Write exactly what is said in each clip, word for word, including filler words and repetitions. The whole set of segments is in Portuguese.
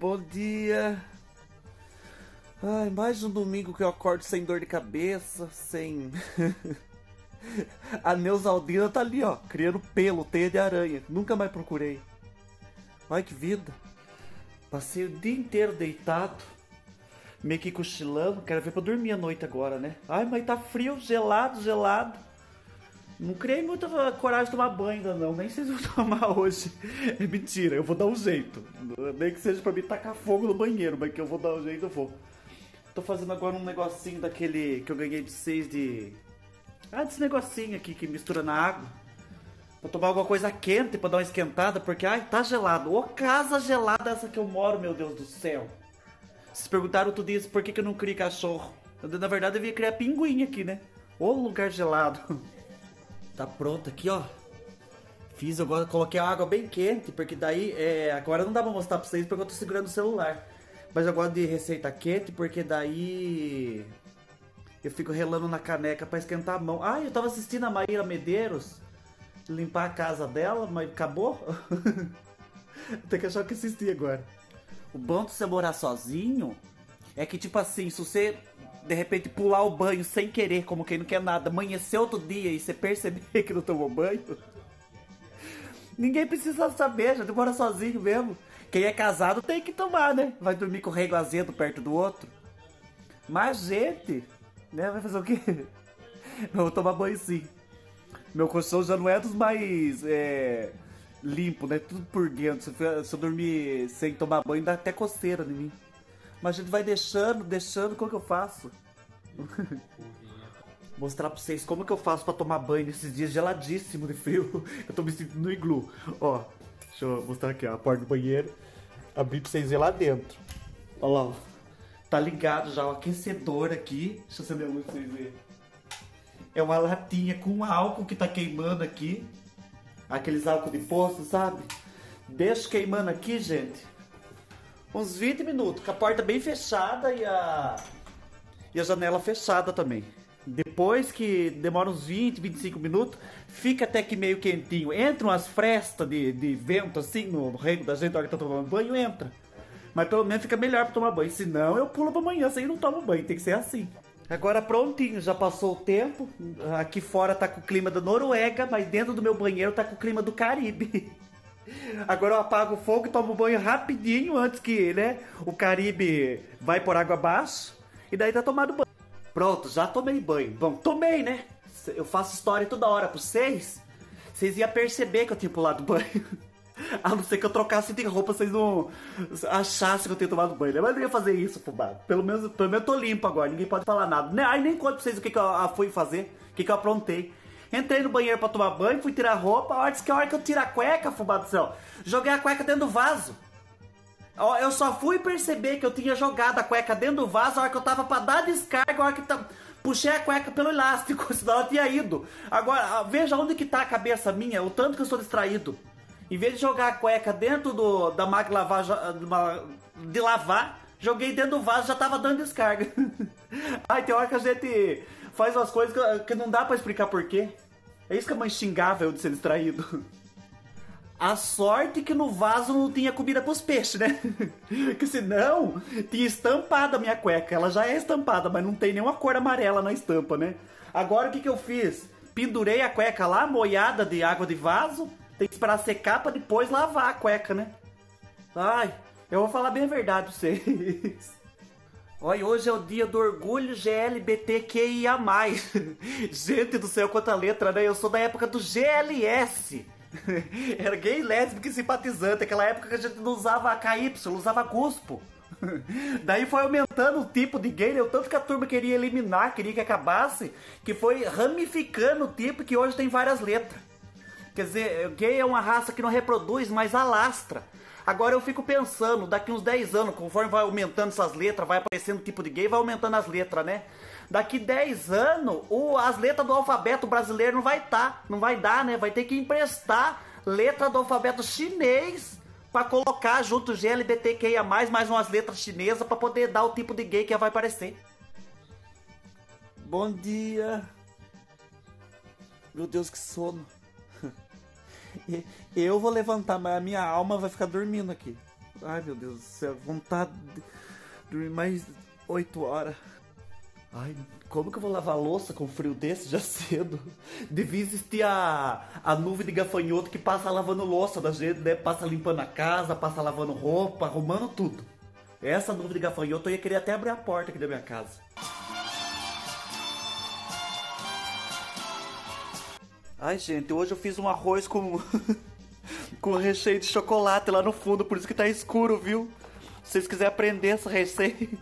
Bom dia. Ai, mais um domingo que eu acordo sem dor de cabeça, sem... A Neusaldina tá ali, ó, criando pelo, teia de aranha. Nunca mais procurei. Ai, que vida. Passei o dia inteiro deitado, meio que cochilando. Quero ver pra dormir à noite agora, né? Ai, mas tá frio, gelado, gelado. Não criei muita coragem de tomar banho ainda não, nem sei se eu vou tomar hoje. É mentira, eu vou dar um jeito. Nem que seja pra mim tacar fogo no banheiro, mas que eu vou dar um jeito, eu vou. Tô fazendo agora um negocinho daquele que eu ganhei de vocês de... Ah, desse negocinho aqui que mistura na água. Pra tomar alguma coisa quente, pra dar uma esquentada, porque, ai, tá gelado. Ô, casa gelada essa que eu moro, meu Deus do céu. Vocês perguntaram outro dia por que, que eu não crio cachorro. Eu, na verdade, eu devia criar pinguim aqui, né? Ô, lugar gelado. Tá pronto aqui, ó. Fiz agora, coloquei a água bem quente, porque daí, é, agora não dá pra mostrar pra vocês porque eu tô segurando o celular. Mas eu gosto de receita quente, porque daí eu fico relando na caneca pra esquentar a mão. Ah, eu tava assistindo a Maíra Medeiros limpar a casa dela, mas acabou. Tem que achar que assisti agora. O bom de você morar sozinho é que, tipo assim, se você... de repente pular o banho sem querer, como quem não quer nada, amanhecer outro dia e você perceber que não tomou banho. Ninguém precisa saber, já demora sozinho mesmo. Quem é casado tem que tomar, né? Vai dormir com o rego azedo perto do outro. Mas gente, né? Vai fazer o quê? Eu vou tomar banho sim. Meu colchão já não é dos mais é, limpo, né? Tudo por dentro. Se eu dormir sem tomar banho dá até coceira em mim. Mas a gente vai deixando, deixando, como que eu faço? Mostrar pra vocês como que eu faço pra tomar banho nesses dias geladíssimo de frio. Eu tô me sentindo no iglu. Ó, deixa eu mostrar aqui, ó, a porta do banheiro. Abrir pra vocês verem lá dentro. Ó lá, ó. Tá ligado já o aquecedor aqui. Deixa eu acender a luz pra vocês verem. É uma latinha com álcool que tá queimando aqui. Aqueles álcool de poço, sabe? Deixa queimando aqui, gente. Uns vinte minutos, com a porta bem fechada e a, e a janela fechada também. Depois que demora uns vinte, vinte e cinco minutos, fica até que meio quentinho. Entram umas frestas de, de vento assim no rego da gente, na hora que tá tomando banho, entra. Mas pelo menos fica melhor pra tomar banho, senão eu pulo pra amanhã, assim não tomo banho, tem que ser assim. Agora prontinho, já passou o tempo. Aqui fora tá com o clima da Noruega, mas dentro do meu banheiro tá com o clima do Caribe. Agora eu apago o fogo e tomo banho rapidinho antes que, né, o Caribe vai por água abaixo. E daí tá tomado banho. Pronto, já tomei banho. Bom, tomei, né? Eu faço história toda hora pra vocês. Vocês iam perceber que eu tinha pulado banho. A não ser que eu trocasse de roupa, vocês não achassem que eu tinha tomado banho, né? Mas eu não ia fazer isso, fubá. Pelo menos, pelo menos eu tô limpo agora, ninguém pode falar nada. Aí nem conto pra vocês o que, que eu fui fazer, o que, que eu aprontei. Entrei no banheiro pra tomar banho, fui tirar a roupa. A hora que, a hora que eu tiro a cueca, fubá do céu, joguei a cueca dentro do vaso. Eu só fui perceber que eu tinha jogado a cueca dentro do vaso a hora que eu tava pra dar descarga, a hora que eu puxei a cueca pelo elástico, senão ela tinha ido. Agora, veja onde que tá a cabeça minha, o tanto que eu sou distraído. Em vez de jogar a cueca dentro do, da máquina de lavar, joguei dentro do vaso, já tava dando descarga. Ai, tem hora que a gente... faz umas coisas que não dá pra explicar porquê. É isso que a mãe xingava eu de ser distraído. A sorte que no vaso não tinha comida pros peixes, né? Porque senão tinha estampado a minha cueca. Ela já é estampada, mas não tem nenhuma cor amarela na estampa, né? Agora o que, que eu fiz? Pendurei a cueca lá, molhada de água de vaso. Tem que esperar secar pra depois lavar a cueca, né? Ai, eu vou falar bem a verdade pra vocês. Olha, hoje é o dia do orgulho G L B T Q I A mais. Gente do céu, quanta letra, né? Eu sou da época do G L S. Era gay, lésbica e simpatizante. Aquela época que a gente não usava K Y, usava cuspo. Daí foi aumentando o tipo de gay, né? O tanto que a turma queria eliminar, queria que acabasse, que foi ramificando o tipo que hoje tem várias letras. Quer dizer, gay é uma raça que não reproduz, mas alastra. Agora eu fico pensando, daqui uns dez anos, conforme vai aumentando essas letras, vai aparecendo tipo de gay, vai aumentando as letras, né? Daqui dez anos, o, as letras do alfabeto brasileiro não vai tá, não vai dar, né? Vai ter que emprestar letra do alfabeto chinês pra colocar junto G L B T Q I A mais, mais umas letras chinesas pra poder dar o tipo de gay que vai aparecer. Bom dia. Meu Deus, que sono. Eu vou levantar, mas a minha alma vai ficar dormindo aqui. Ai, meu Deus do céu, vontade de dormir mais oito horas. Ai, como que eu vou lavar a louça com um frio desse já cedo? Devia existir a, a nuvem de gafanhoto que passa lavando louça da gente, né? Passa limpando a casa, passa lavando roupa, arrumando tudo. Essa nuvem de gafanhoto eu ia querer até abrir a porta aqui da minha casa. Ai, gente, hoje eu fiz um arroz com, com recheio de chocolate lá no fundo, por isso que tá escuro, viu? Se vocês quiserem aprender essa receita...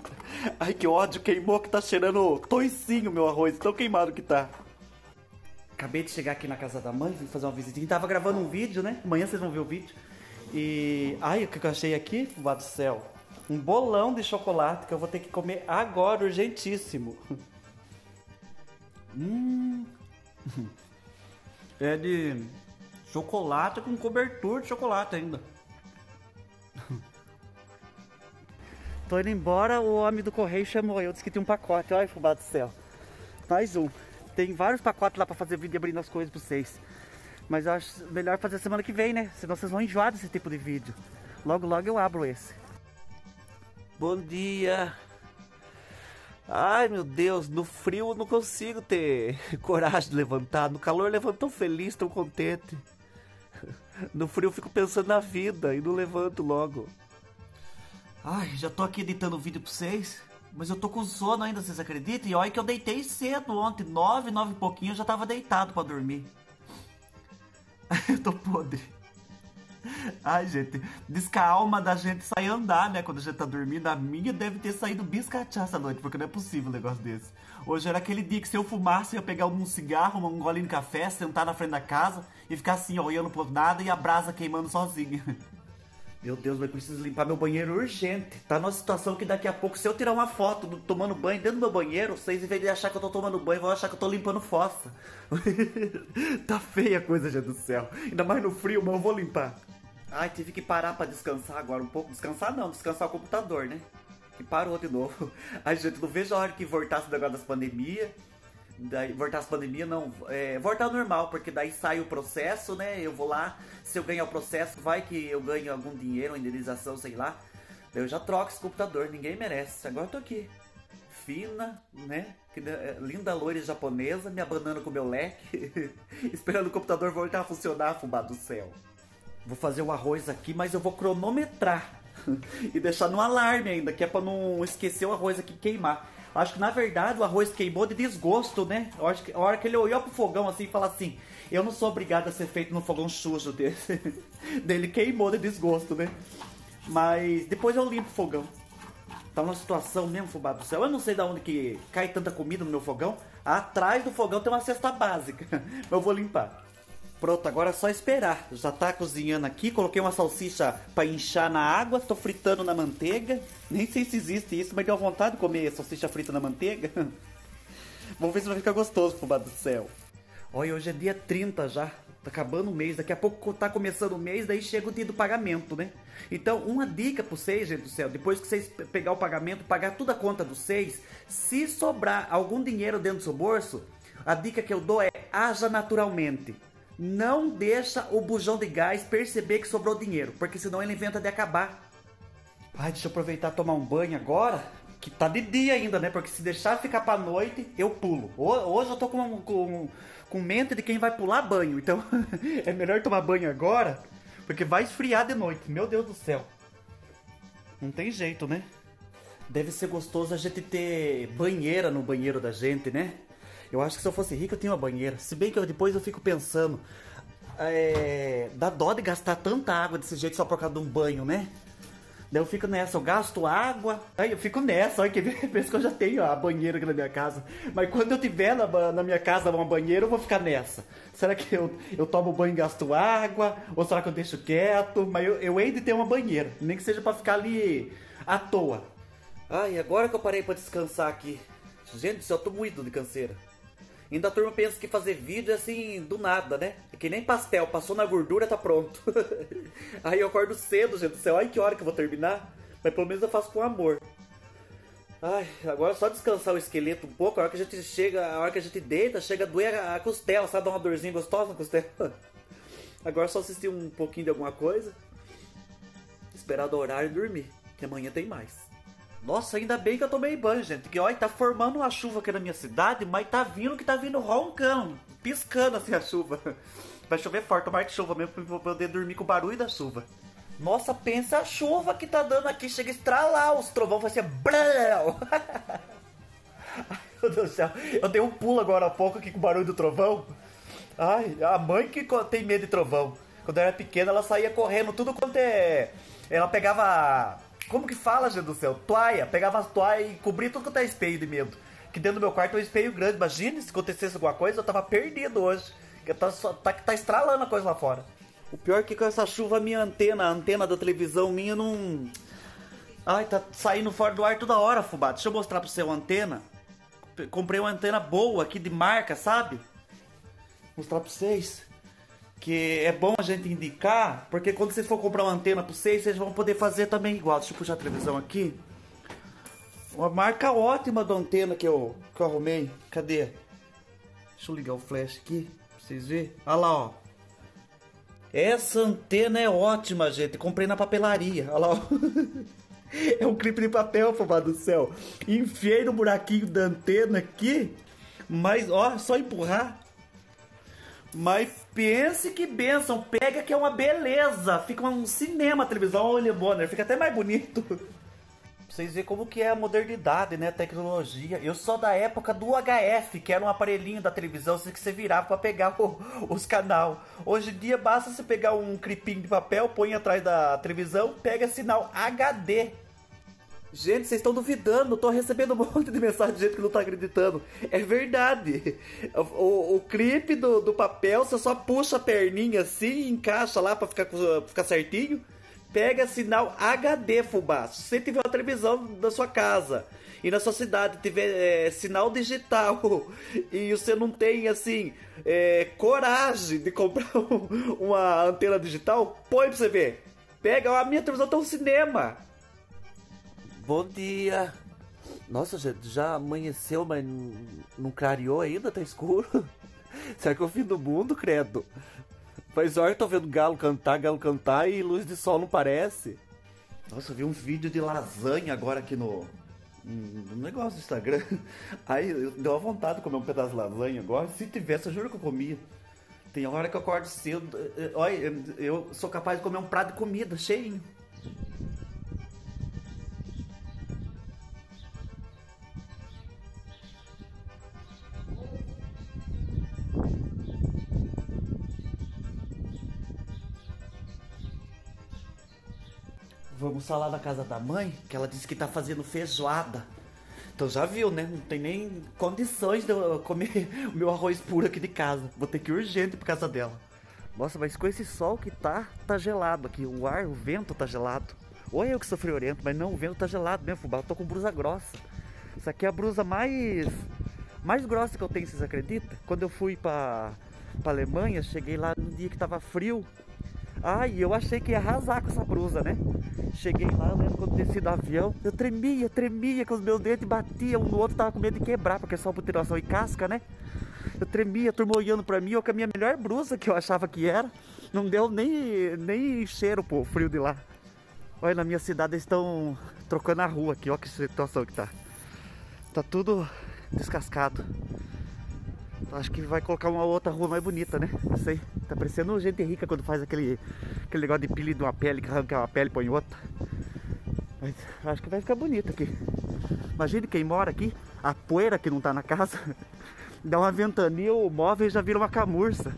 Ai, que ódio, queimou que tá cheirando toicinho meu arroz, tão queimado que tá. Acabei de chegar aqui na casa da mãe, vim fazer uma visitinha. Tava gravando um vídeo, né? Amanhã vocês vão ver o vídeo. E... ai, o que eu achei aqui, fubá do céu? Um bolão de chocolate que eu vou ter que comer agora, urgentíssimo. Hum... É de... chocolate com cobertura de chocolate ainda. Tô indo embora, o homem do correio chamou eu, disse que tinha um pacote. Olha, fubá do céu. Mais um. Tem vários pacotes lá pra fazer vídeo abrindo as coisas pra vocês. Mas eu acho melhor fazer semana que vem, né? Senão vocês vão enjoar desse tipo de vídeo. Logo, logo eu abro esse. Bom dia. Ai, meu Deus. No frio eu não consigo ter coragem de levantar. No calor eu levanto tão feliz, tão contente. No frio eu fico pensando na vida e não levanto logo. Ai, já tô aqui editando o vídeo pra vocês, mas eu tô com sono ainda, vocês acreditam? E olha que eu deitei cedo ontem, nove, nove e pouquinho, eu já tava deitado pra dormir. Eu tô podre. Ai, gente, diz que a alma da gente sai andar, né, quando a gente tá dormindo. A minha deve ter saído biscatear essa noite, porque não é possível um negócio desse. Hoje era aquele dia que se eu fumasse, eu ia pegar um cigarro, um golinho de café, sentar na frente da casa e ficar assim, ó, olhando por nada e a brasa queimando sozinha. Meu Deus, eu preciso limpar meu banheiro urgente. Tá numa situação que daqui a pouco, se eu tirar uma foto do, tomando banho dentro do meu banheiro, vocês, em vez de achar que eu tô tomando banho, vão achar que eu tô limpando fossa. Tá feia a coisa, gente do céu. Ainda mais no frio, mas eu vou limpar. Ai, tive que parar pra descansar agora um pouco. Descansar não, descansar o computador, né? E parou de novo. Ai, gente, não vejo a hora que voltar esse negócio das pandemias. Daí, voltar às pandemias, não, é, voltar ao normal, porque daí sai o processo, né? Eu vou lá, se eu ganhar o processo, vai que eu ganho algum dinheiro, uma indenização, sei lá. Daí eu já troco esse computador, ninguém merece. Agora eu tô aqui, fina, né? Que, é, linda loira japonesa, me abanando com o meu leque, esperando o computador voltar a funcionar, fubá do céu. Vou fazer o arroz aqui, mas eu vou cronometrar e deixar no alarme ainda, que é pra não esquecer o arroz aqui queimar. Acho que, na verdade, o arroz queimou de desgosto, né? Eu acho que a hora que ele olhou pro fogão assim e falou assim, eu não sou obrigado a ser feito num fogão sujo desse. Dele queimou de desgosto, né? Mas depois eu limpo o fogão. Tá uma situação mesmo, fubá do céu. Eu não sei de onde que cai tanta comida no meu fogão. Atrás do fogão tem uma cesta básica. Eu vou limpar. Pronto, agora é só esperar. Já tá cozinhando aqui. Coloquei uma salsicha pra inchar na água. Tô fritando na manteiga. Nem sei se existe isso, mas deu vontade de comer salsicha frita na manteiga. Vamos ver se vai ficar gostoso, fubá do céu. Olha, hoje é dia trinta já. Tá acabando o mês. Daqui a pouco tá começando o mês. Daí chega o dia do pagamento, né? Então, uma dica pra vocês, gente do céu. Depois que vocês pegar o pagamento, pagar toda a conta de vocês, se sobrar algum dinheiro dentro do seu bolso, a dica que eu dou é haja naturalmente. Não deixa o bujão de gás perceber que sobrou dinheiro, porque senão ele inventa de acabar. Ai, deixa eu aproveitar e tomar um banho agora, que tá de dia ainda, né? Porque se deixar ficar pra noite, eu pulo. Hoje eu tô com, com, com mente de quem vai pular banho, então é melhor tomar banho agora, porque vai esfriar de noite. Meu Deus do céu. Não tem jeito, né? Deve ser gostoso a gente ter banheira no banheiro da gente, né? Eu acho que se eu fosse rico eu tinha uma banheira. Se bem que eu, depois eu fico pensando, é, dá dó de gastar tanta água desse jeito só por causa de um banho, né? Daí eu fico nessa, eu gasto água. Aí eu fico nessa, olha que pensa que eu já tenho a banheira aqui na minha casa. Mas quando eu tiver na, na minha casa uma banheira, eu vou ficar nessa. Será que eu, eu tomo banho e gasto água? Ou será que eu deixo quieto? Mas eu, eu hei de ter uma banheira, nem que seja pra ficar ali à toa. Ai, agora que eu parei pra descansar aqui. Gente do céu, eu tô moído de canseira. Ainda a turma pensa que fazer vídeo é assim, do nada, né? É que nem pastel, passou na gordura, tá pronto. Aí eu acordo cedo, gente do céu. Ai, que hora que eu vou terminar. Mas pelo menos eu faço com amor. Ai, agora é só descansar o esqueleto um pouco. A hora que a gente chega, a hora que a gente deita, chega a doer a costela, sabe? Dá uma dorzinha gostosa na costela. Agora é só assistir um pouquinho de alguma coisa. esperar do horário e dormir, que amanhã tem mais. Nossa, ainda bem que eu tomei banho, gente. Que, olha, tá formando uma chuva aqui na minha cidade, mas tá vindo que tá vindo roncando, piscando assim a chuva. Vai chover forte, tomar de chuva mesmo pra poder dormir com o barulho da chuva. Nossa, pensa a chuva que tá dando aqui. Chega a estralar, os trovão vai ser... Ai, meu Deus do céu. Eu dei um pulo agora há pouco aqui com o barulho do trovão. Ai, a mãe que tem medo de trovão. Quando eu era pequena, ela saía correndo tudo quanto é... Ela pegava... Como que fala, gente do céu? Toalha. Pegava as toalhas e cobria tudo quanto é espelho de medo. Que dentro do meu quarto é um espelho grande. Imagina se acontecesse alguma coisa, eu tava perdido hoje. Que tá, tá, tá estralando a coisa lá fora. O pior é que com essa chuva, minha antena, a antena da televisão minha não... Ai, tá saindo fora do ar toda hora, Fubá. Deixa eu mostrar pra você uma antena. Comprei uma antena boa aqui de marca, sabe? Vou mostrar pra vocês. Que é bom a gente indicar, porque quando vocês for comprar uma antena pra vocês, vocês vão poder fazer também igual. Deixa eu puxar a televisão aqui. Uma marca ótima da antena que eu, que eu arrumei. Cadê? Deixa eu ligar o flash aqui, pra vocês verem. Olha lá, ó. Essa antena é ótima, gente. Comprei na papelaria. Olha lá. É um clipe de papel, Fubá do céu. Enfiei no buraquinho da antena aqui. Mas, ó, só empurrar. Mas pense que benção. Pega que é uma beleza. Fica um cinema a televisão. Olha, Bonner. Fica até mais bonito. Pra vocês verem como que é a modernidade, né? A tecnologia. Eu sou da época do H F, que era um aparelhinho da televisão que você virava pra pegar o, os canal. Hoje em dia basta você pegar um clipinho de papel, põe atrás da televisão, pega sinal H D. Gente, vocês estão duvidando, eu tô recebendo um monte de mensagem de gente que não tá acreditando. É verdade. O, o clipe do, do papel, você só puxa a perninha assim, encaixa lá pra ficar, ficar certinho. Pega sinal H D, Fubá. Se você tiver uma televisão da sua casa e na sua cidade tiver é, sinal digital e você não tem, assim, é, coragem de comprar um, uma antena digital, põe pra você ver. Pega, a minha televisão tá um cinema. Bom dia! Nossa, gente, já amanheceu, mas não clareou ainda? Tá escuro? Será que é o fim do mundo, credo? Faz hora que eu tô vendo galo cantar, galo cantar e luz de sol não parece. Nossa, eu vi um vídeo de lasanha agora aqui no, no negócio do Instagram. Aí deu uma vontade de comer um pedaço de lasanha agora. Se tivesse, eu juro que eu comia. Tem hora que eu acordo cedo. Olha, eu sou capaz de comer um prato de comida cheinho. Vamos lá na casa da mãe, que ela disse que tá fazendo feijoada. Então já viu, né? Não tem nem condições de eu comer o meu arroz puro aqui de casa. Vou ter que ir urgente pra casa dela. Nossa, mas com esse sol que tá, tá gelado aqui. O ar, o vento tá gelado. Ou é eu que sou friorento, mas não, o vento tá gelado mesmo, Fubá. Eu tô com brusa grossa. Isso aqui é a brusa mais... mais grossa que eu tenho, vocês acreditam? Quando eu fui pra, pra Alemanha, cheguei lá no dia que tava frio. Ai, eu achei que ia arrasar com essa brusa, né? Cheguei lá, eu lembro quando desci do avião, eu tremia, tremia, que os meus dentes batiam um no outro, tava com medo de quebrar, porque é só butiração e casca, né? Eu tremia, a turma olhando pra mim, eu com a minha melhor brusa que eu achava que era, não deu nem, nem cheiro, pô, o frio de lá. Olha, na minha cidade eles estão trocando a rua aqui, olha que situação que tá. Tá tudo descascado. Acho que vai colocar uma outra rua mais bonita, né? Não sei. Tá parecendo gente rica quando faz aquele, aquele negócio de pilha de uma pele, que arranca uma pele e põe outra. Mas acho que vai ficar bonito aqui. Imagina quem mora aqui, a poeira que não tá na casa, dá uma ventania, o móvel já vira uma camurça.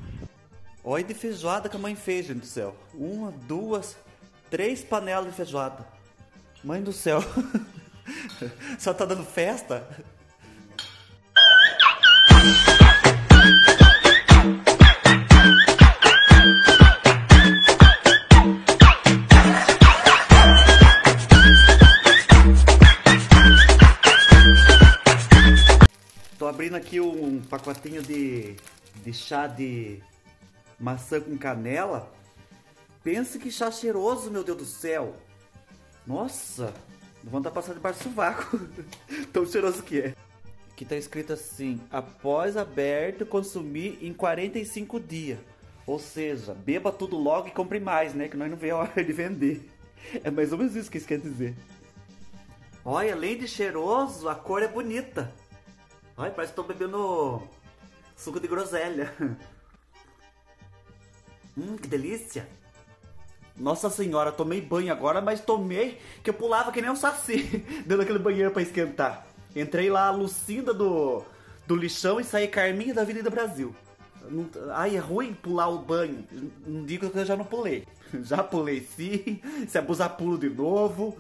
Olha de feijoada que a mãe fez, gente do céu. Uma, duas, três panelas de feijoada. Mãe do céu. Só tá dando festa? Abrindo aqui um pacotinho de, de chá de maçã com canela. Pensa que chá cheiroso, meu Deus do céu. Nossa, não vou andar passando debaixo do sovaco. Tão cheiroso que é. Aqui tá escrito assim: após aberto, consumir em quarenta e cinco dias. Ou seja, beba tudo logo e compre mais, né? Que nós não vê a hora de vender. É mais ou menos isso que isso quer dizer. Olha, além de cheiroso, a cor é bonita. Olha, parece que estou bebendo suco de groselha. Hum, que delícia. Nossa senhora, tomei banho agora, mas tomei que eu pulava que nem um saci dentro daquele banheiro pra esquentar. Entrei lá a Lucinda do, do lixão e saí Carminha da Avenida Brasil. Não, ai, é ruim pular o banho. Não digo que eu já não pulei. Já pulei sim, se abusar pulo de novo.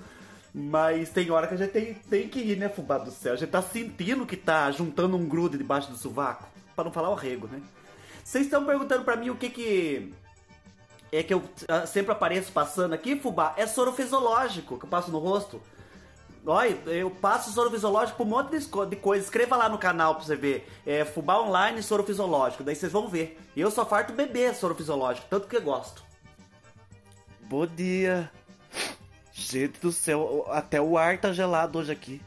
Mas tem hora que a gente tem, tem que ir, né, fubá do céu? A gente tá sentindo que tá juntando um grude debaixo do sovaco. Pra não falar o rego, né? Vocês estão perguntando pra mim o que que... é que eu sempre apareço passando aqui, fubá, é soro fisiológico que eu passo no rosto. Olha, eu passo soro fisiológico por um monte de coisa. Escreva lá no canal pra você ver. É Fubá Online soro fisiológico, daí vocês vão ver. Eu só farto beber soro fisiológico, tanto que eu gosto. Bom dia. Gente do céu, até o ar tá gelado hoje aqui.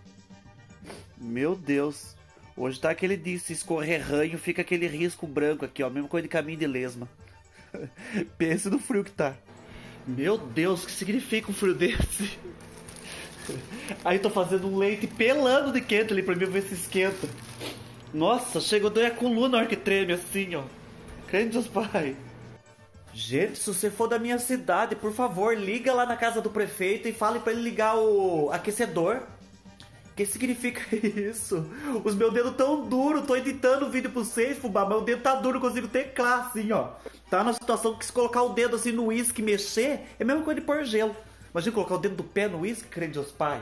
Meu Deus. Hoje tá aquele dia, se escorrer ranho, fica aquele risco branco aqui, ó. Mesma coisa de caminho de lesma. Pense no frio que tá. Meu Deus, o que significa um frio desse? Aí tô fazendo um leite pelando de quente ali pra mim ver se esquenta. Nossa, chega, eu dou a coluna na hora que treme assim, ó. Crente Deus Pai. Gente, se você for da minha cidade, por favor, liga lá na casa do prefeito e fale pra ele ligar o aquecedor. O que significa isso? Os meus dedos tão duros, tô editando o vídeo pra vocês, fubá, mas o dedo tá duro, não consigo teclar assim, ó. Tá na situação que se colocar o dedo assim no uísque e mexer, é a mesma coisa de pôr gelo. Imagina colocar o dedo do pé no uísque, crente Deus Pai.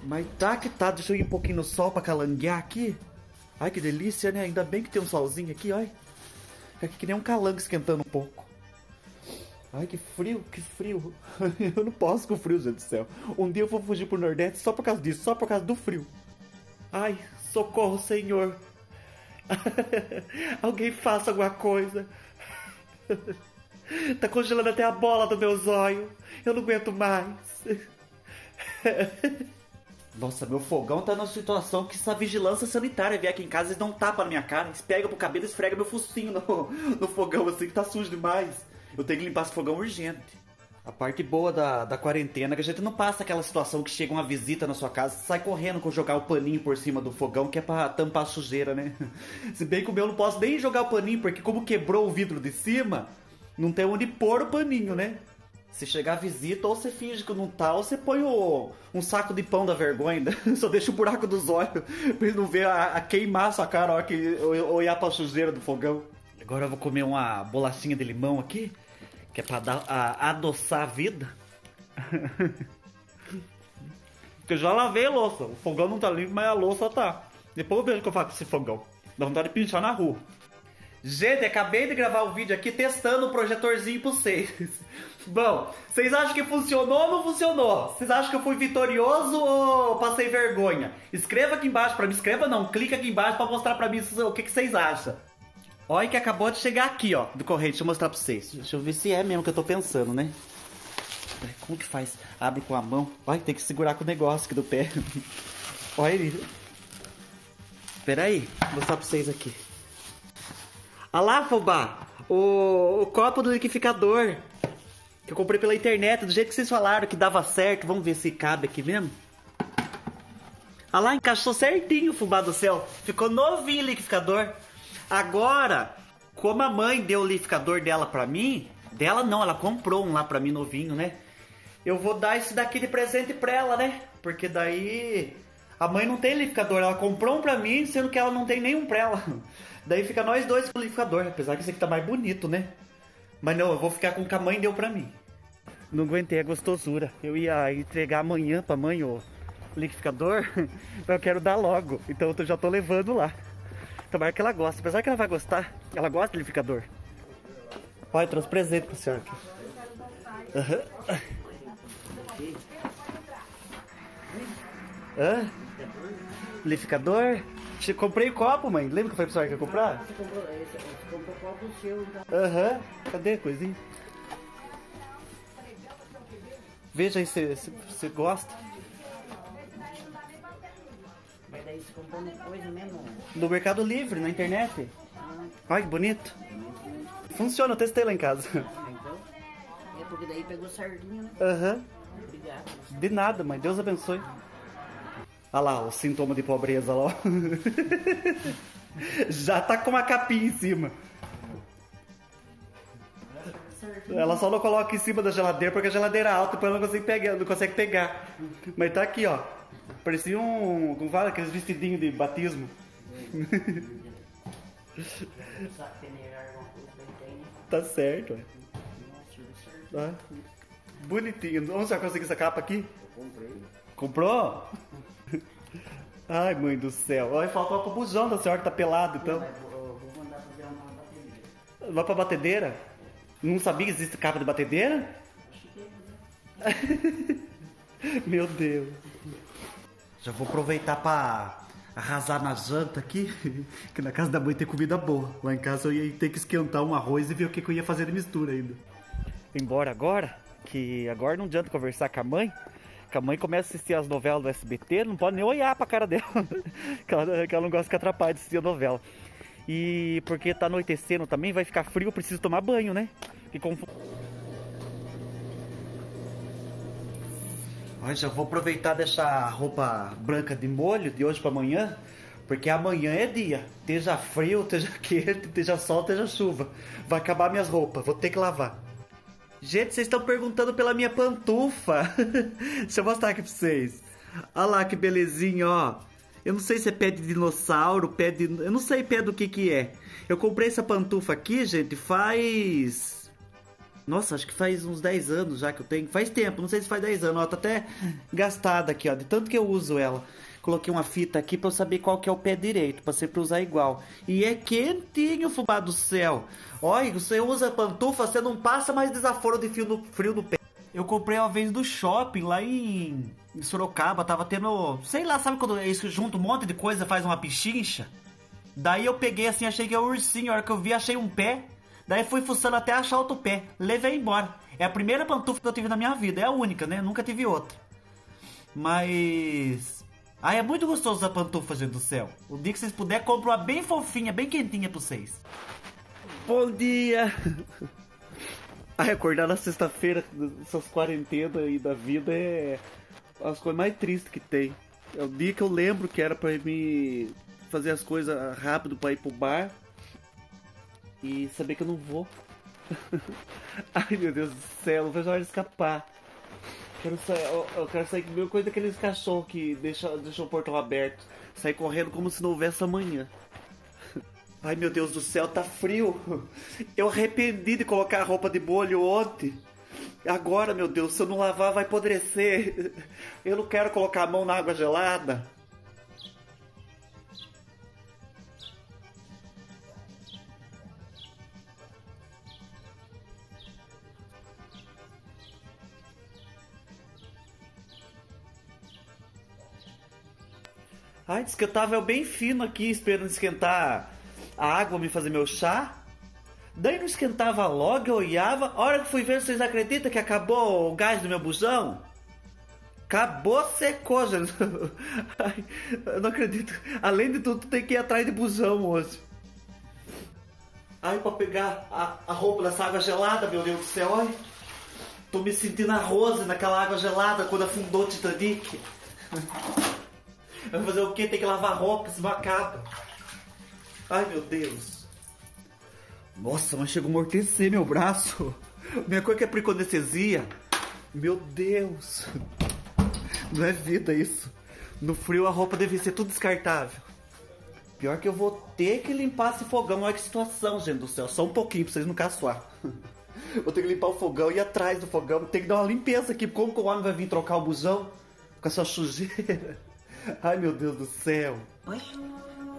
Mas tá que tá, deixa eu ir um pouquinho no sol pra calanguear aqui. Ai, que delícia, né? Ainda bem que tem um solzinho aqui, ó. Fica aqui que nem um calango esquentando um pouco. Ai, que frio, que frio. Eu não posso com frio, gente do céu. Um dia eu vou fugir pro Nordeste só por causa disso, só por causa do frio. Ai, socorro, Senhor. Alguém faça alguma coisa. Tá congelando até a bola do meu zóio. Eu não aguento mais. Nossa, meu fogão tá numa situação que se a vigilância sanitária vier aqui em casa, eles dão um tapa na minha cara. Eles pegam pro cabelo e esfregam meu focinho no, no fogão assim, que tá sujo demais. Eu tenho que limpar esse fogão urgente. A parte boa da, da quarentena é que a gente não passa aquela situação que chega uma visita na sua casa, sai correndo com jogar o paninho por cima do fogão, que é pra tampar a sujeira, né? Se bem que o meu eu não posso nem jogar o paninho, porque como quebrou o vidro de cima, não tem onde pôr o paninho, né? Se chegar a visita, ou você finge que não tá, ou você põe o, um saco de pão da vergonha, só deixa o buraco dos olhos, pra ele não ver a, a queimar a sua cara a hora que olhar pra sujeira do fogão. Agora eu vou comer uma bolachinha de limão aqui, que é pra dar, a, adoçar a vida. Porque eu já lavei a louça. O fogão não tá limpo, mas a louça tá. Depois eu vejo o que eu faço com esse fogão. Dá vontade de pinchar na rua. Gente, acabei de gravar o vídeo aqui testando o projetorzinho pra vocês. Bom, vocês acham que funcionou ou não funcionou? Vocês acham que eu fui vitorioso ou passei vergonha? Escreva aqui embaixo pra mim. Escreva não, clica aqui embaixo pra mostrar pra mim o que, que vocês acham. Olha que acabou de chegar aqui, ó, do correio. Deixa eu mostrar pra vocês. Deixa eu ver se é mesmo que eu tô pensando, né? Como que faz? Abre com a mão. Olha, tem que segurar com o negócio aqui do pé. Olha ele. Pera aí, vou mostrar pra vocês aqui. Olha lá, fubá, o, o copo do liquidificador. Que eu comprei pela internet, do jeito que vocês falaram que dava certo. Vamos ver se cabe aqui mesmo. Olha lá, encaixou certinho, fubá do céu. Ficou novinho o liquidificador. Agora, como a mãe deu o liquidificador dela pra mim, dela não, ela comprou um lá pra mim novinho, né? Eu vou dar esse daqui de presente pra ela, né? Porque daí a mãe não tem liquidificador, ela comprou um pra mim, sendo que ela não tem nenhum pra ela. Daí fica nós dois com o liquidificador, apesar que esse aqui tá mais bonito, né? Mas não, eu vou ficar com o que a mãe deu pra mim. Não aguentei a gostosura. Eu ia entregar amanhã pra mãe o liquidificador, mas eu quero dar logo, então eu já tô levando lá. Tomara que ela gosta, apesar que ela vai gostar. Ela gosta do liquidificador. Pai, trouxe presente pra senhora aqui. Uhum. Hã? Liquidificador? Comprei o copo, mãe. Lembra que eu falei pra senhora que ia comprar? Comprou o copo seu. Aham. Cadê a coisinha? Veja aí se você gosta. Você comprou coisa mesmo? Do Mercado Livre, na internet. Ah. Olha que bonito. Funciona, eu testei lá em casa. Então, é porque daí pegou sardinha, né? Aham. Uhum. Obrigada. De nada, mãe. Deus abençoe. Olha lá, o sintoma de pobreza lá. Já tá com uma capinha em cima. Ela só não coloca em cima da geladeira porque a geladeira é alta, depois ela não consegue pegar, não consegue pegar. Mas tá aqui, ó. Parecia um... como fala? Aqueles vestidinhos de batismo. Tá certo, ó. Bonitinho. Onde você vai conseguir essa capa aqui? Eu comprei. Comprou? Ai, mãe do céu. Ai, faltou pro bujão da senhora que tá pelado, então. Eu vou mandar fazer uma batedeira. Vai pra batedeira? Não sabia que existe capa de batedeira? Acho que é. Meu Deus. Já vou aproveitar pra arrasar na janta aqui, que na casa da mãe tem comida boa. Lá em casa eu ia ter que esquentar um arroz e ver o que, que eu ia fazer de mistura ainda. Embora agora, que agora não adianta conversar com a mãe, que a mãe começa a assistir as novelas do S B T, não pode nem olhar pra cara dela, que ela, que ela não gosta que atrapalhe de assistir a novela. E porque tá anoitecendo também, vai ficar frio, eu preciso tomar banho, né? E como... Olha, já vou aproveitar e deixar a roupa branca de molho de hoje pra amanhã, porque amanhã é dia. Esteja frio, esteja quente, esteja sol, esteja chuva. Vai acabar minhas roupas, vou ter que lavar. Gente, vocês estão perguntando pela minha pantufa. Deixa eu mostrar aqui pra vocês. Olha lá que belezinha, ó. Eu não sei se é pé de dinossauro, pé de... eu não sei pé do que que é. Eu comprei essa pantufa aqui, gente, faz... Nossa, acho que faz uns dez anos já que eu tenho. Faz tempo, não sei se faz dez anos. Ó, tá até gastada aqui, ó, de tanto que eu uso ela. Coloquei uma fita aqui pra eu saber qual que é o pé direito, pra sempre usar igual. E é quentinho, fubá do céu. Olha, você usa pantufa, você não passa mais desaforo de fio no, frio no pé. Eu comprei uma vez do shopping lá em... em Sorocaba, tava tendo, sei lá, sabe quando isso junta um monte de coisa, faz uma pichincha? Daí eu peguei assim, achei que é um ursinho, a hora que eu vi, achei um pé, daí fui fuçando até achar outro pé, levei embora. É a primeira pantufa que eu tive na minha vida, é a única, né? Nunca tive outra. Mas... ah, é muito gostoso a pantufa, gente do céu. O dia que vocês puderem, compro uma bem fofinha, bem quentinha pra vocês. Bom dia! Ai, acordar na sexta-feira, essas quarentenas aí da vida é... as coisas mais tristes que tem. É o dia que eu lembro que era pra me fazer as coisas rápido pra ir pro bar e saber que eu não vou. Ai, meu Deus do céu, não vejo a hora de escapar. Quero sair, eu, eu quero sair com a mesma coisa daqueles cachorros que deixam deixa o portão aberto. Sair correndo como se não houvesse amanhã. Ai, meu Deus do céu, tá frio. Eu arrependi de colocar a roupa de molho ontem. Agora, meu Deus, se eu não lavar, vai apodrecer. Eu não quero colocar a mão na água gelada. Ai, diz que eu tava bem fino aqui, esperando esquentar a água, me fazer meu chá. Daí não esquentava logo, eu olhava. A hora que fui ver, vocês acreditam que acabou o gás do meu bujão? Acabou, secou, gente. Ai, eu não acredito. Além de tudo, tem que ir atrás de bujão hoje. Ai, pra pegar a, a roupa dessa água gelada, meu Deus do céu, olha. Tô me sentindo a Rose naquela água gelada quando afundou o Titanic. Vai fazer o quê? Tem que lavar roupa, isso não acaba. Ai, meu Deus. Nossa, mas chegou a amortecer meu braço. Minha coisa que é preconestesia. Meu Deus. Não é vida isso. No frio a roupa deve ser tudo descartável. Pior que eu vou ter que limpar esse fogão. Olha que situação, gente do céu. Só um pouquinho pra vocês não caçoar. Vou ter que limpar o fogão e ir atrás do fogão. Tem que dar uma limpeza aqui. Como que o homem vai vir trocar o bujão com essa sujeira? Ai, meu Deus do céu. Oi,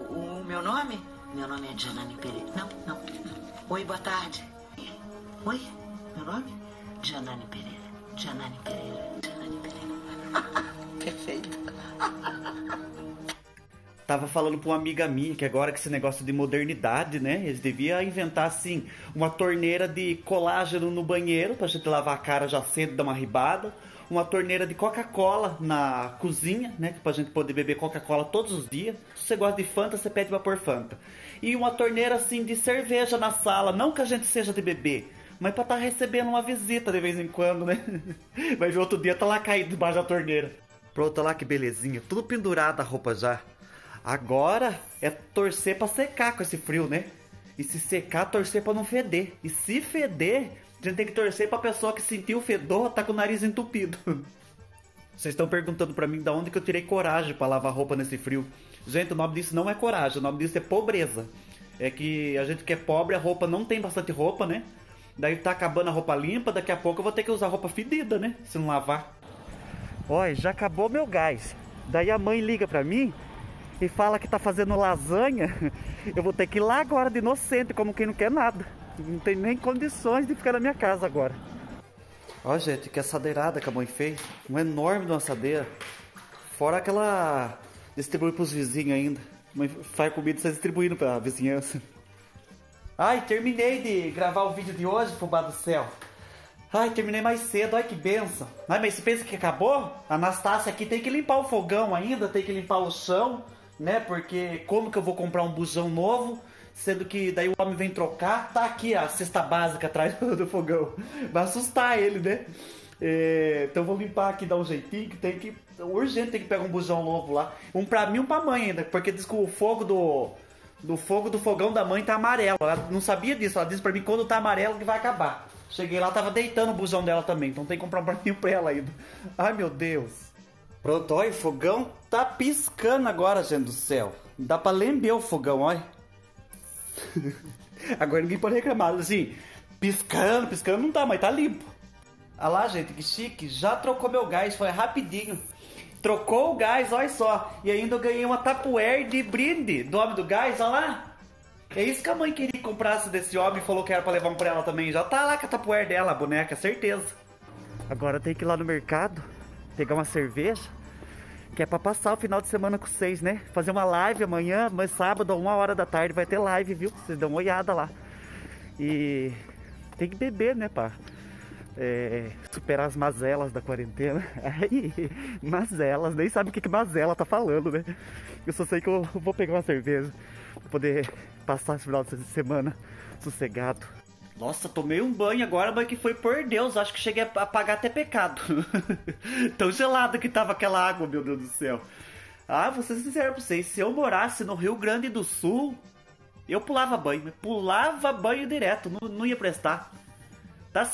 o meu nome? Meu nome é Janane Pereira. Não, não. Oi, boa tarde. Oi, meu nome? Janane Pereira. Janane Pereira. Janane Pereira. Perfeito. Tava falando pra uma amiga minha que agora que esse negócio de modernidade, né? Eles deviam inventar, assim, uma torneira de colágeno no banheiro pra gente lavar a cara já cedo, dar uma ribada. Uma torneira de Coca-Cola na cozinha, né? Pra gente poder beber Coca-Cola todos os dias. Se você gosta de Fanta, você pede pra pôr Fanta. E uma torneira, assim, de cerveja na sala. Não que a gente seja de beber, mas pra tá recebendo uma visita de vez em quando, né? Vai ver outro dia, tá lá caído debaixo da torneira. Pronto, olha lá que belezinha, tudo pendurado a roupa já. Agora é torcer pra secar com esse frio, né? E se secar, torcer pra não feder. E se feder, a gente tem que torcer pra pessoa que sentiu o fedor tá com o nariz entupido. Vocês estão perguntando pra mim da onde que eu tirei coragem pra lavar roupa nesse frio. Gente, o nome disso não é coragem, o nome disso é pobreza. É que a gente que é pobre, a roupa não tem bastante roupa, né? Daí tá acabando a roupa limpa, daqui a pouco eu vou ter que usar roupa fedida, né? Se não lavar. Olha, já acabou meu gás. Daí a mãe liga pra mim e fala que tá fazendo lasanha. Eu vou ter que ir lá agora de inocente, como quem não quer nada. Não tem nem condições de ficar na minha casa agora. Ó, gente, que assadeirada que a mãe fez. Um enorme de uma assadeira. Fora que ela distribui pros vizinhos ainda. Mãe faz comida e sai distribuindo pra vizinhança. Ai, terminei de gravar o vídeo de hoje, Fubá do Céu. Ai, terminei mais cedo, ai que benção. Ai, mas você pensa que acabou? A Anastácia aqui tem que limpar o fogão ainda, tem que limpar o chão, né? Porque como que eu vou comprar um bujão novo? Sendo que daí o homem vem trocar, tá aqui a cesta básica atrás do fogão. Vai assustar ele, né? É, então vou limpar aqui, dar um jeitinho, que tem que... Urgente tem que pegar um bujão novo lá. Um pra mim e um pra mãe ainda, porque diz que o fogo do... Do fogo do fogão da mãe tá amarelo. Ela não sabia disso, ela disse pra mim quando tá amarelo que vai acabar. Cheguei lá, tava deitando o bujão dela também, então tem que comprar um pra mim e pra ela ainda. Ai, meu Deus. Pronto, olha, o fogão tá piscando agora, gente do céu. Dá pra lember o fogão, olha. Agora ninguém pode reclamar, assim, piscando, piscando não tá, mas tá limpo. Olha lá, gente, que chique, já trocou meu gás, foi rapidinho. Trocou o gás, olha só, e ainda eu ganhei uma Tupperware de brinde do Homem do Gás, olha lá. É isso que a mãe queria que comprasse desse homem, falou que era pra levar um pra ela também, já tá lá com a Tupperware dela, a boneca, certeza. Agora tem que ir lá no mercado, pegar uma cerveja, que é pra passar o final de semana com vocês, né? Fazer uma live amanhã, mas sábado, uma hora da tarde, vai ter live, viu? Vocês dão uma olhada lá. E tem que beber, né, pá? É... Superar as mazelas da quarentena. Aí, mazelas, nem sabe o que que mazela tá falando, né? Eu só sei que eu vou pegar uma cerveja pra poder passar esse final de semana sossegado. Nossa, tomei um banho agora, mas que foi por Deus, acho que cheguei a pagar até pecado. Tão gelada que tava aquela água, meu Deus do céu. Ah, vou ser sincero pra vocês, se eu morasse no Rio Grande do Sul, eu pulava banho, pulava banho direto, não, não ia prestar.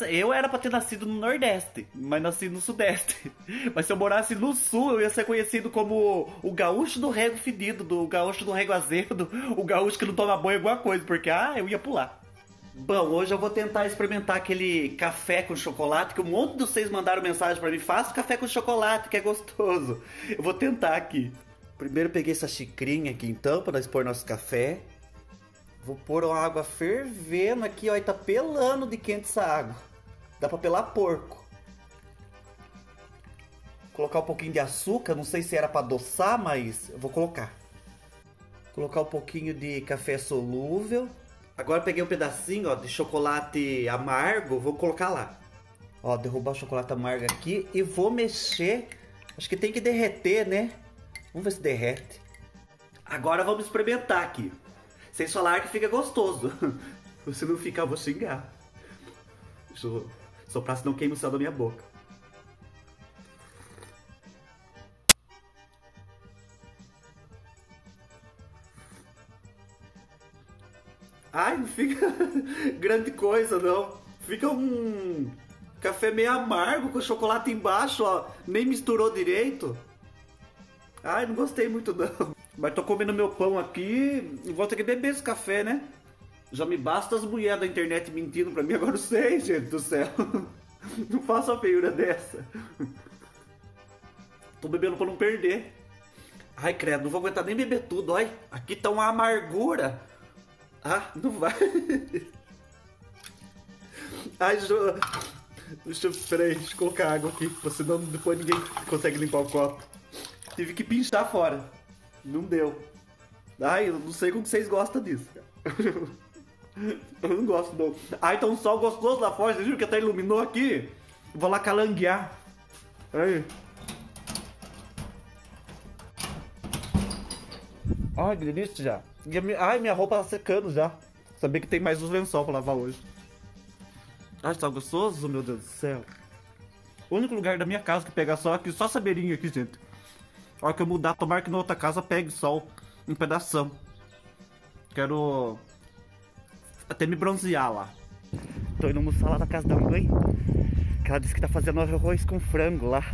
Eu era pra ter nascido no Nordeste, mas nasci no Sudeste. Mas se eu morasse no Sul, eu ia ser conhecido como o gaúcho do rego fedido, do gaúcho do rego azedo, o gaúcho que não toma banho alguma coisa, porque, ah, eu ia pular. Bom, hoje eu vou tentar experimentar aquele café com chocolate, que um monte de vocês mandaram mensagem pra mim. Faça café com chocolate, que é gostoso. Eu vou tentar aqui. Primeiro eu peguei essa xicrinha aqui, então, pra nós pôr nosso café. Vou pôr uma água fervendo aqui, ó, e tá pelando de quente essa água. Dá pra pelar porco. Colocar um pouquinho de açúcar, não sei se era pra adoçar, mas eu vou colocar. Colocar um pouquinho de café solúvel. Agora eu peguei um pedacinho, ó, de chocolate amargo, vou colocar lá. Ó, derrubar o chocolate amargo aqui e vou mexer. Acho que tem que derreter, né? Vamos ver se derrete. Agora vamos experimentar aqui. Sem falar que fica gostoso. Se não ficar, eu vou xingar. Deixa eu soprar, senão queima o céu da minha boca. Ai, não fica grande coisa, não. Fica um café meio amargo, com chocolate embaixo, ó. Nem misturou direito. Ai, não gostei muito, não. Mas tô comendo meu pão aqui e vou ter que beber esse café, né? Já me basta as mulheres da internet mentindo pra mim. Agora eu sei, gente do céu. Não faço uma feiura dessa. Tô bebendo pra não perder. Ai, credo, não vou aguentar nem beber tudo, olha. Aqui tá uma amargura. Ah, não vai. Ai, jo... deixa eu... Peraí, deixa eu colocar água aqui, senão depois ninguém consegue limpar o copo. Tive que pinchar fora. Não deu. Ai, eu não sei como vocês gostam disso. Eu não gosto, não. Ai, tá um sol gostoso lá fora, vocês viram que até iluminou aqui? Vou lá calanguear. Ai. Ai, que delícia já. Ai, minha roupa tá secando já. Sabia que tem mais uns lençol pra lavar hoje. Ah, tá gostoso, meu Deus do céu. O único lugar da minha casa que pega sol aqui, só saberinho aqui, gente. A hora que eu mudar, tomara que na outra casa pegue sol em pedação. Quero até me bronzear lá. Tô indo almoçar lá na casa da mãe, que ela disse que tá fazendo arroz com frango lá.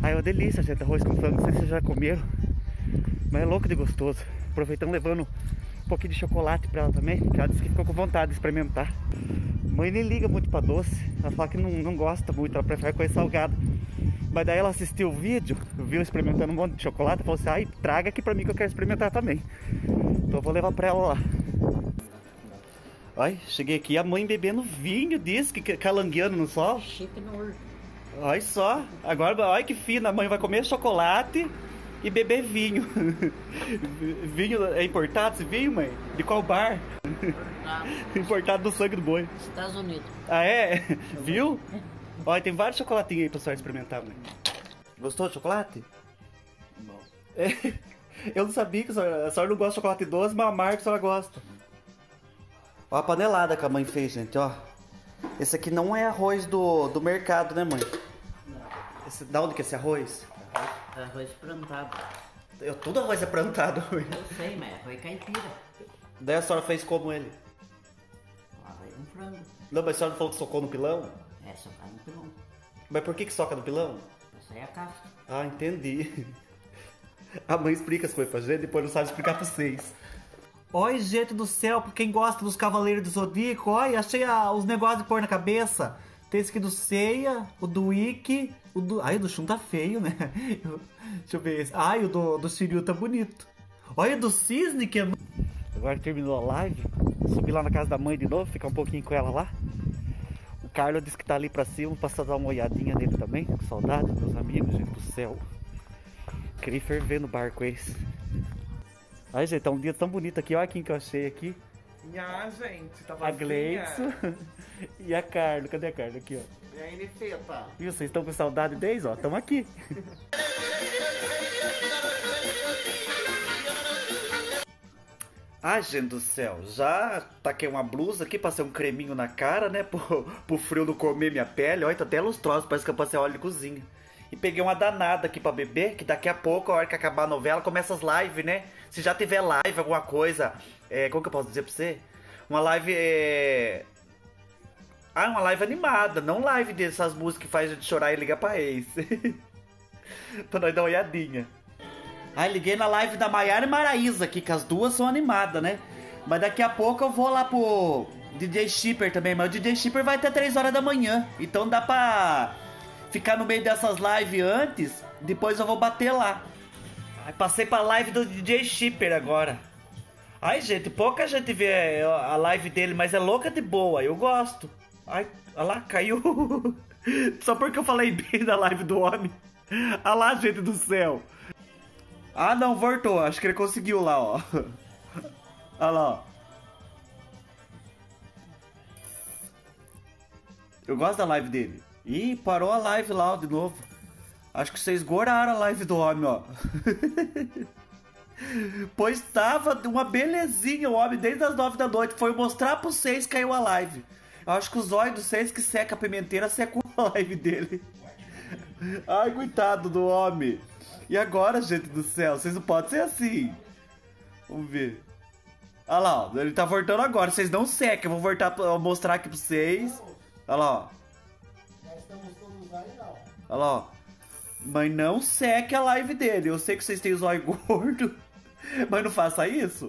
Ai, é uma delícia, gente, arroz com frango. Não sei se vocês já comeram, mas é louco de gostoso. Aproveitando, levando um pouquinho de chocolate pra ela também, que ela disse que ficou com vontade de experimentar. Mãe nem liga muito pra doce, ela fala que não, não gosta muito, ela prefere coisa salgada. Mas daí ela assistiu o vídeo, viu experimentando um monte de chocolate, falou assim, ai, traga aqui pra mim que eu quero experimentar também. Então eu vou levar pra ela lá. Ai, cheguei aqui, a mãe bebendo vinho, diz que calangueando no sol. Chique no olho. Olha só, agora, olha que fina, a mãe vai comer chocolate e beber vinho. Vinho, é importado esse vinho, mãe? De qual bar? Importado. Importado do sangue do boi. Estados Unidos. Ah, é? Viu? Olha, tem vários chocolatinhos aí pra senhora experimentar, mãe. Gostou do chocolate? Não. É, eu não sabia que a senhora, a senhora não gosta de chocolate doce, mas a marca a senhora gosta. Ó a panelada que a mãe fez, gente, ó. Esse aqui não é arroz do, do mercado, né, mãe? Não. Esse, da onde que é esse arroz? Arroz plantado. Eu, tudo arroz é plantado. Eu sei, mas arroz caipira. Daí a senhora fez como ele? Arroz com frango. Não, mas a senhora não falou que socou no pilão? É, socar no pilão. Mas por que que soca no pilão? Isso aí é a casca. Ah, entendi. A mãe explica as coisas pra gente, depois não sabe explicar pra vocês. Oi, gente do céu, pra quem gosta dos Cavaleiros do Zodíaco, olha, achei a, os negócios de pôr na cabeça. Tem esse aqui do Seiya, o do Ikki, o do... Ai, o do Shun tá feio, né? Eu... Deixa eu ver esse. Ai, o do, do Shiryu tá bonito. Olha, o do Cisne, que é... Agora terminou a live, subi lá na casa da mãe de novo, ficar um pouquinho com ela lá. O Carlos disse que tá ali pra cima, passar dar uma olhadinha nele também, com saudade dos meus amigos, gente do céu. Queria ferver no barco esse. Ai, gente, tá um dia tão bonito aqui, olha quem que eu achei aqui. Ah, gente, tá vazia. A Gleidson e a Carla, cadê a Carla? Aqui, ó. E a N F T, tá? Viu, vocês estão com saudade deles, ó, tamo aqui. Ai, gente do céu, já taquei uma blusa aqui, passei um creminho na cara, né, pro, pro frio não comer minha pele. Olha, tá até lustrosa, parece que eu passei óleo de cozinha. E peguei uma danada aqui pra beber, que daqui a pouco, a hora que acabar a novela, começa as lives, né? Se já tiver live, alguma coisa... É, como que eu posso dizer pra você? Uma live... É... Ah, uma live animada, não live dessas músicas que faz a gente chorar e ligar pra ex. Pra nós dar uma olhadinha. Aí liguei na live da Maiara e Maraísa aqui, que as duas são animadas, né? Mas daqui a pouco eu vou lá pro D J Shipper também, mas o D J Shipper vai até três horas da manhã. Então dá pra... ficar no meio dessas lives antes, depois eu vou bater lá. Ai, passei pra live do D J Shipper agora. Ai, gente, pouca gente vê a live dele, mas é louca de boa, eu gosto. Ai, olha lá, caiu. Só porque eu falei bem da live do homem. Olha lá, gente do céu. Ah, não, voltou, acho que ele conseguiu lá, ó. Olha lá, ó. Eu gosto da live dele. Ih, parou a live lá de novo. Acho que vocês goraram a live do homem, ó. Pois tava uma belezinha o homem desde as nove da noite. Foi mostrar pra vocês que caiu a live. Acho que os olhos de vocês que seca a pimenteira secou a live dele. Ai, coitado do homem. E agora, gente do céu, vocês não podem ser assim. Vamos ver. Olha lá, ó, ele tá voltando agora. Vocês não secam, eu vou voltar pra mostrar aqui pra vocês. Olha lá, ó. Olha lá, ó. Mas não seque a live dele. Eu sei que vocês têm os olhos gordos, mas não faça isso.